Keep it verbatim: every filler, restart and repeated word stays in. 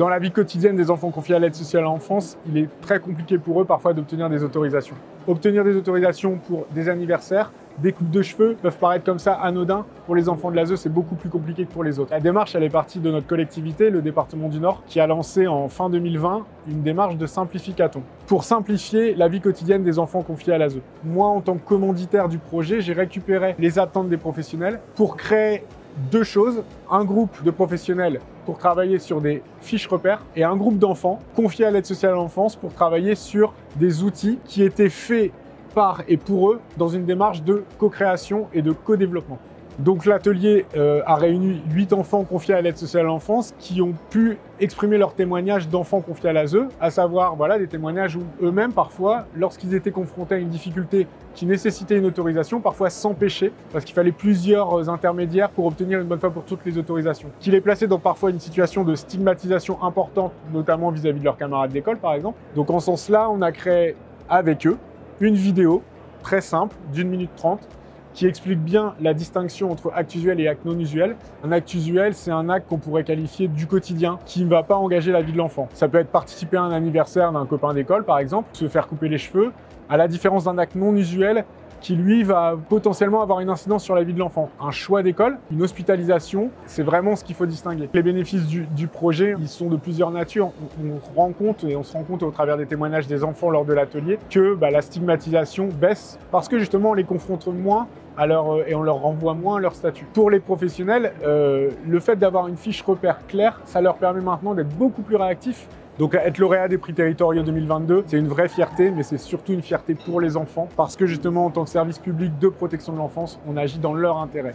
Dans la vie quotidienne des enfants confiés à l'aide sociale à l'enfance, il est très compliqué pour eux parfois d'obtenir des autorisations. Obtenir des autorisations pour des anniversaires, des coupes de cheveux peuvent paraître comme ça anodins. Pour les enfants de l'A S E, c'est beaucoup plus compliqué que pour les autres. La démarche, elle est partie de notre collectivité, le Département du Nord, qui a lancé en fin deux mille vingt une démarche de simplificaton pour simplifier la vie quotidienne des enfants confiés à l'A S E. Moi, en tant que commanditaire du projet, j'ai récupéré les attentes des professionnels pour créer deux choses, un groupe de professionnels pour travailler sur des fiches repères et un groupe d'enfants confiés à l'aide sociale à l'enfance pour travailler sur des outils qui étaient faits par et pour eux dans une démarche de co-création et de co-développement. Donc l'atelier euh, a réuni huit enfants confiés à l'aide sociale à l'enfance qui ont pu exprimer leurs témoignages d'enfants confiés à l'A S E, à savoir voilà, des témoignages où eux-mêmes parfois, lorsqu'ils étaient confrontés à une difficulté qui nécessitait une autorisation, parfois s'empêchaient parce qu'il fallait plusieurs intermédiaires pour obtenir une bonne fois pour toutes les autorisations. Qui les plaçait dans parfois une situation de stigmatisation importante, notamment vis-à-vis de leurs camarades d'école par exemple. Donc en ce sens-là, on a créé avec eux une vidéo très simple d'une minute trente qui explique bien la distinction entre acte usuel et acte non usuel. Un acte usuel, c'est un acte qu'on pourrait qualifier du quotidien, qui ne va pas engager la vie de l'enfant. Ça peut être participer à un anniversaire d'un copain d'école, par exemple, se faire couper les cheveux, à la différence d'un acte non usuel, qui lui va potentiellement avoir une incidence sur la vie de l'enfant. Un choix d'école, une hospitalisation, c'est vraiment ce qu'il faut distinguer. Les bénéfices du, du projet, ils sont de plusieurs natures. On, on rend compte, et on se rend compte au travers des témoignages des enfants lors de l'atelier, que bah, la stigmatisation baisse parce que justement on les confronte moins à leur, et on leur renvoie moins à leur statut. Pour les professionnels, euh, le fait d'avoir une fiche repère claire, ça leur permet maintenant d'être beaucoup plus réactifs. Donc être lauréat des Prix Territoriaux deux mille vingt-deux, c'est une vraie fierté, mais c'est surtout une fierté pour les enfants, parce que justement, en tant que service public de protection de l'enfance, on agit dans leur intérêt.